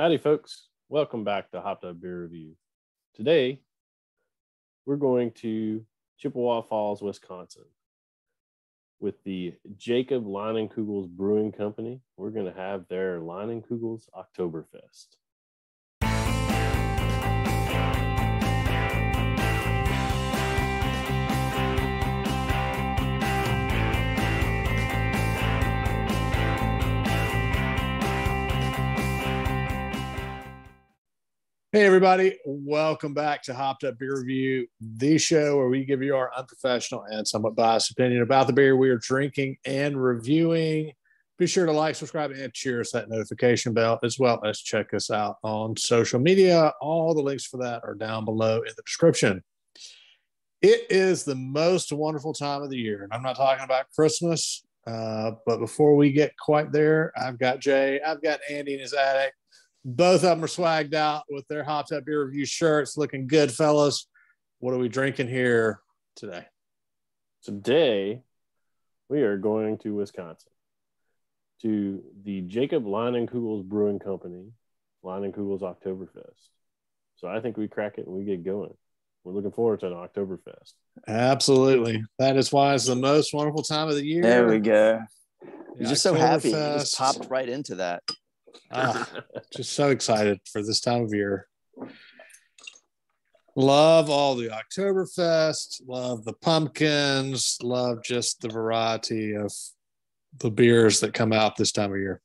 Howdy folks, welcome back to Hopped Up Beer Review. Today, we're going to Chippewa Falls, Wisconsin with the Jacob Leinenkugel Brewing Company. We're gonna have their Leinenkugel's Oktoberfest. Hey everybody, welcome back to Hopped Up Beer Review, the show where we give you our unprofessional and somewhat biased opinion about the beer we are drinking and reviewing. Be sure to like, subscribe, and share that notification bell, as well as check us out on social media. All the links for that are down below in the description. It is the most wonderful time of the year, and I'm not talking about Christmas, but before we get quite there, I've got Jay, I've got Andy in his attic. Both of them are swagged out with their Hopped Up Beer Review shirts, looking good, fellas. What are we drinking here today? Today, we are going to Wisconsin, to the Jacob Leinenkugel Brewing Company, Leinenkugel's Oktoberfest. So I think we crack it and we get going. We're looking forward to an Oktoberfest. Absolutely. That is why it's the most wonderful time of the year. There we go. You're just so happy. You just popped right into that. Just so excited for this time of year. Love all the Oktoberfest, love the pumpkins, love just the variety of the beers that come out this time of year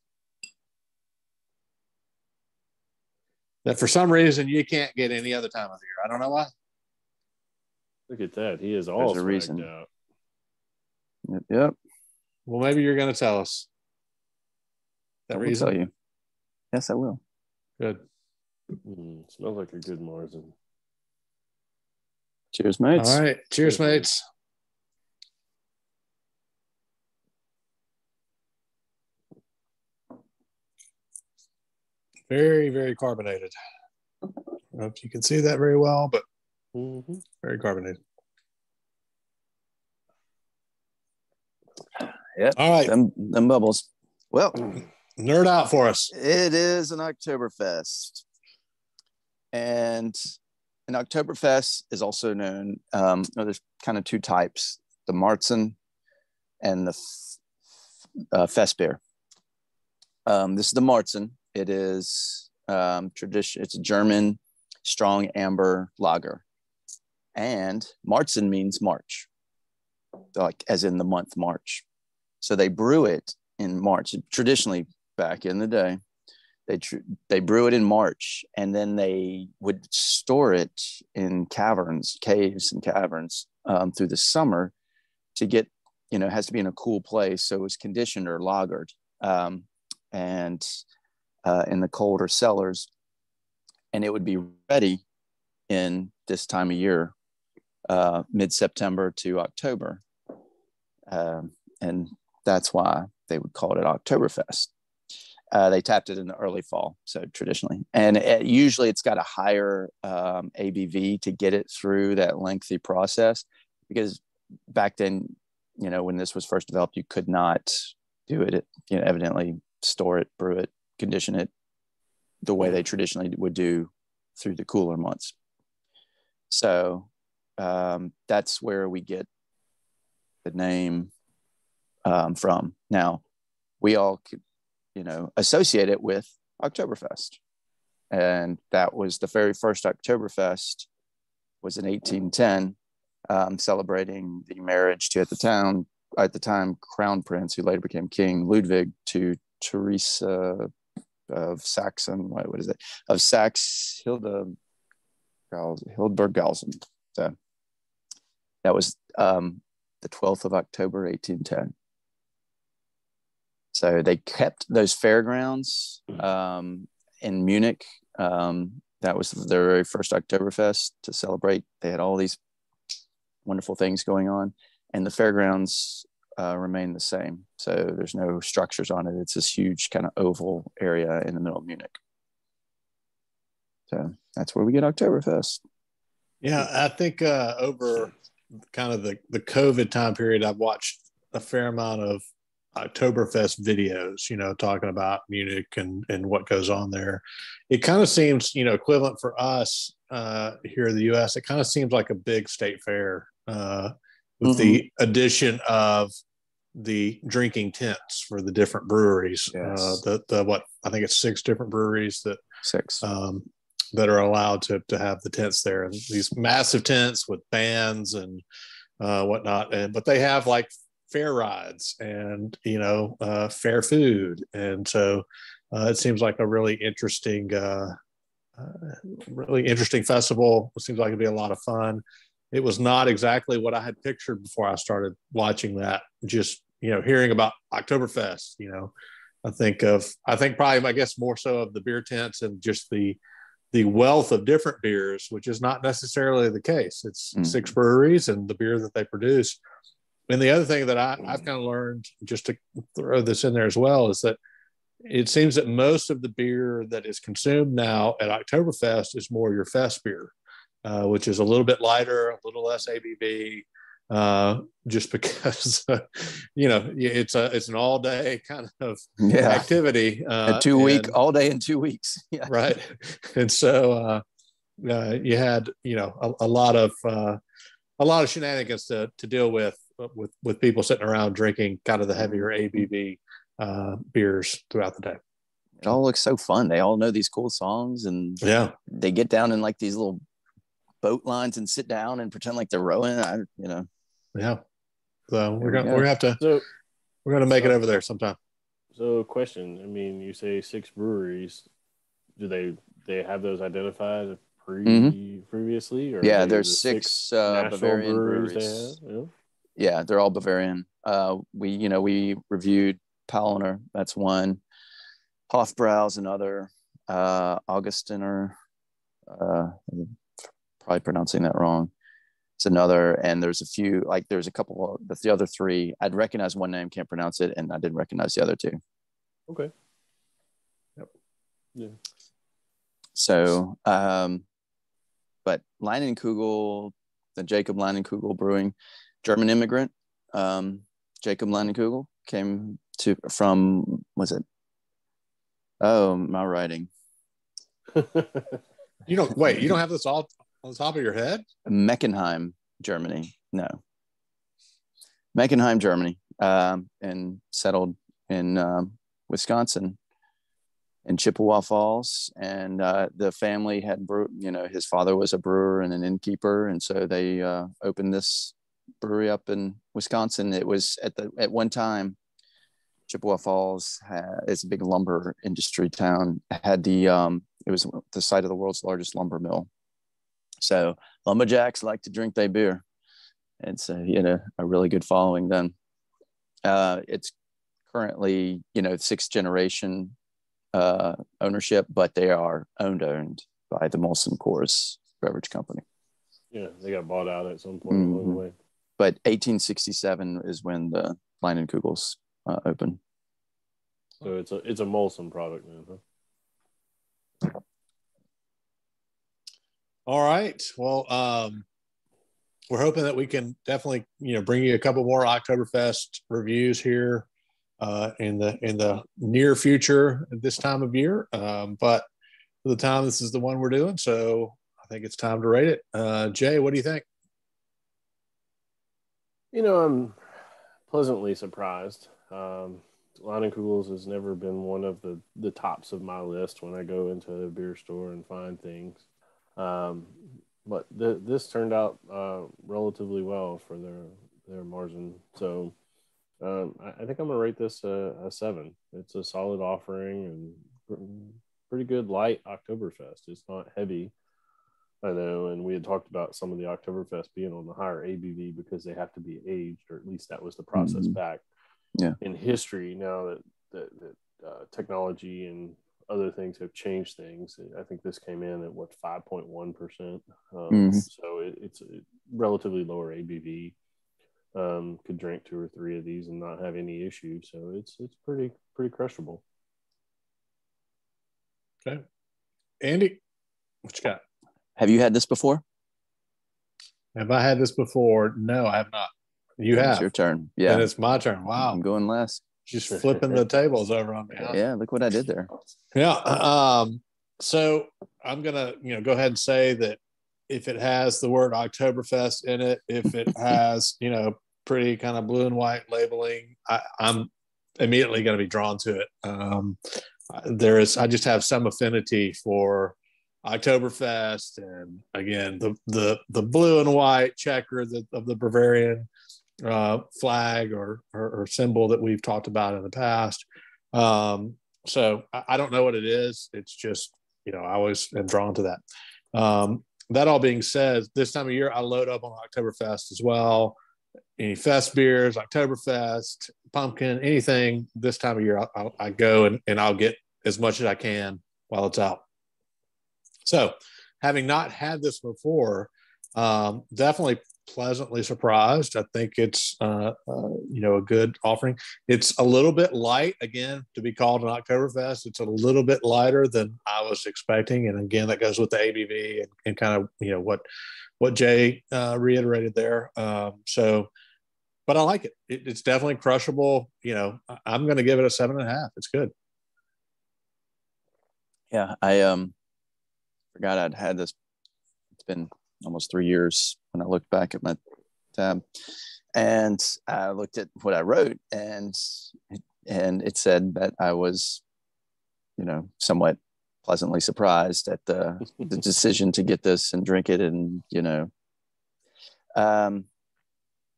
that for some reason you can't get any other time of the year. I don't know why. Look at that. He is all reason out. Yep. Well, maybe you're going to tell us that reason. I'll tell you. Yes, I will. Good. Smells like a good Marzen. Cheers, mates. All right. Cheers, mates. Very, very carbonated. I don't know if you can see that very well, but very carbonated. Yeah. All right. Them bubbles. Well. Nerd out for us. It is an Oktoberfest. And an Oktoberfest is also known, there's kind of two types, the Marzen and the Festbier. This is the Marzen. It is tradition. It's a German strong amber lager. And Marzen means March, like as in the month March. So they brew it in March. Traditionally, back in the day, they brew it in March, and then they would store it in caves and caverns through the summer to get, it has to be in a cool place. So it was conditioned or lagered and in the colder cellars, and it would be ready in this time of year, mid-September to October. And that's why they would call it an Oktoberfest. They tapped it in the early fall, so traditionally. And usually it's got a higher ABV to get it through that lengthy process, because back then, when this was first developed, you could not do it, evidently store it, brew it, condition it the way they traditionally would do through the cooler months. So that's where we get the name from. Now, we all could, associate it with Oktoberfest. And that was the very first Oktoberfest, was in 1810, celebrating the marriage to, at the time, Crown Prince, who later became King Ludwig, to Teresa of Saxon, Hildburg Galsen. So that was the 12th of October, 1810. So they kept those fairgrounds in Munich. That was their very first Oktoberfest to celebrate. They had all these wonderful things going on, and the fairgrounds remain the same. So there's no structures on it. It's this huge kind of oval area in the middle of Munich. So that's where we get Oktoberfest. Yeah, I think over kind of the COVID time period, I've watched a fair amount of Oktoberfest videos, you know, talking about Munich and what goes on there. It kind of seems, you know, equivalent for us here in the U.S., it kind of seems like a big state fair with the addition of the drinking tents for the different breweries. Yes. I think it's six different breweries that are allowed to have the tents there, and these massive tents with bands and whatnot. But they have like fair rides and, you know, fair food. And so it seems like a really interesting festival. It seems like it'd be a lot of fun. It was not exactly what I had pictured before I started watching that. Just, you know, hearing about Oktoberfest, you know, I guess more so of the beer tents and just the wealth of different beers, which is not necessarily the case. It's six breweries and the beer that they produce. And the other thing that I've kind of learned, just to throw this in there as well, is that it seems that most of the beer that is consumed now at Oktoberfest is more your fest beer, which is a little bit lighter, a little less ABV, just because, you know, it's an all day kind of activity. All day in 2 weeks. Yeah. Right. And so you had, you know, a lot of shenanigans to deal with people sitting around drinking kind of the heavier ABV beers throughout the day. It all looks so fun. They all know these cool songs, and they get down in like these little boat lines and sit down and pretend like they're rowing. So we're gonna make it over there sometime. So, question. I mean, you say six breweries. Do they have those identified previously? Or there's six Bavarian breweries. They have? Yeah, they're all Bavarian. We reviewed Paulaner, that's one. Hoffbrow's another. Augustiner, I'm probably pronouncing that wrong. It's another, and there's a few. Like there's a couple, but the other three, I'd recognize one name, can't pronounce it, and I didn't recognize the other two. Okay. Yep. Yeah. So, but Leinenkugel, the Jacob Leinenkugel Brewing. German immigrant, Jacob Leinenkugel, came my writing. You don't have this all on the top of your head? Meckenheim, Germany. No. Meckenheim, Germany, and settled in Wisconsin, in Chippewa Falls. And the family had, his father was a brewer and an innkeeper. And so they opened this brewery up in Wisconsin. It was at one time, Chippewa Falls is a big lumber industry town. It was the site of the world's largest lumber mill. So lumberjacks like to drink their beer. And so, you know, a really good following then. It's currently, sixth generation ownership, but they are owned by the Molson Coors beverage company. Yeah, they got bought out at some point along the way. But 1867 is when the Leinenkugels opened. So it's a Molson product now, huh? All right. Well, we're hoping that we can definitely, bring you a couple more Oktoberfest reviews here in the near future at this time of year. But for the time, this is the one we're doing. So I think it's time to rate it. Jay, what do you think? I'm pleasantly surprised. Leinenkugels has never been one of the tops of my list when I go into the beer store and find things. But this turned out relatively well for their Marzen. So I think I'm going to rate this a 7. It's a solid offering and pretty good light Oktoberfest. It's not heavy. I know, and we had talked about some of the Oktoberfest being on the higher ABV because they have to be aged, or at least that was the process back in history. Now that technology and other things have changed things, I think this came in at 5.1%. So it's a relatively lower ABV. Could drink 2 or 3 of these and not have any issue. So it's pretty crushable. Okay, Andy, what you got? Have you had this before? Have I had this before? No, I have not. You have. It's your turn. Yeah. And it's my turn. Wow. I'm going last. Just flipping the tables over on me. Yeah, look what I did there. Yeah. So I'm going to, go ahead and say that if it has the word Oktoberfest in it, if it has, pretty kind of blue and white labeling, I'm immediately going to be drawn to it. I just have some affinity for Oktoberfest, and again the blue and white checker of the Bavarian flag or symbol that we've talked about in the past. So I don't know what it is. It's just I always am drawn to that. That all being said, this time of year I load up on Oktoberfest as well. Any fest beers, Oktoberfest, pumpkin, anything this time of year, I go and I'll get as much as I can while it's out. So having not had this before, definitely pleasantly surprised. I think it's, a good offering. It's a little bit light, again, to be called an Oktoberfest. It's a little bit lighter than I was expecting. And again, that goes with the ABV and kind of, what Jay reiterated there. But I like it. It's definitely crushable. I'm going to give it a 7.5. It's good. Yeah. I, forgot I'd had this. It's been almost 3 years when I looked back at my tab, and I looked at what I wrote, and it said that I was, somewhat pleasantly surprised at the decision to get this and drink it, and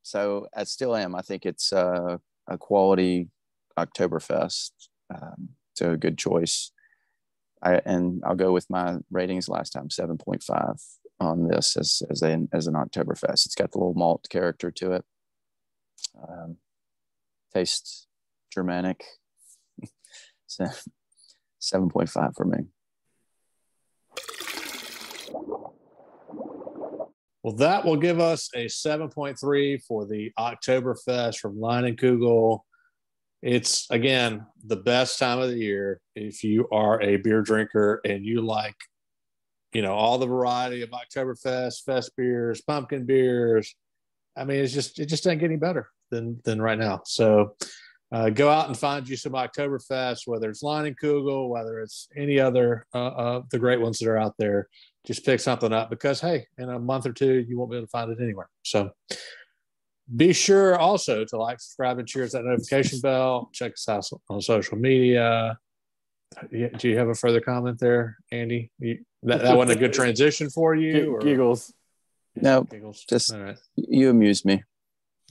so I still am. I think it's a quality Oktoberfest, so a good choice. And I'll go with my ratings last time, 7.5 on this as an Oktoberfest. It's got the little malt character to it. Tastes Germanic. So 7.5 for me. Well, that will give us a 7.3 for the Oktoberfest from Leinenkugel. It's, again, the best time of the year if you are a beer drinker and you like, all the variety of Oktoberfest, fest beers, pumpkin beers. I mean, it just doesn't get any better than right now. So go out and find you some Oktoberfest, whether it's Leinenkugel, whether it's any other of the great ones that are out there. Just pick something up because, hey, in a month or two, you won't be able to find it anywhere. So be sure also to like, subscribe, and cheers that notification bell. Check us out on social media. Do you have a further comment there, Andy? That wasn't a good transition for you? Giggles. No, giggles. Just all right. You amuse me.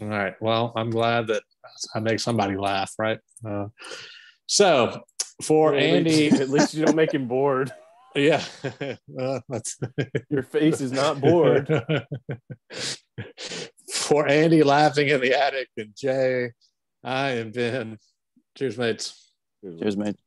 All right. Well, I'm glad that I make somebody laugh, right? So for Andy... At least you don't make him bored. Yeah. Your face is not bored. For Andy laughing in the attic and Jay, I am Ben. Cheers, mates. Cheers, mate.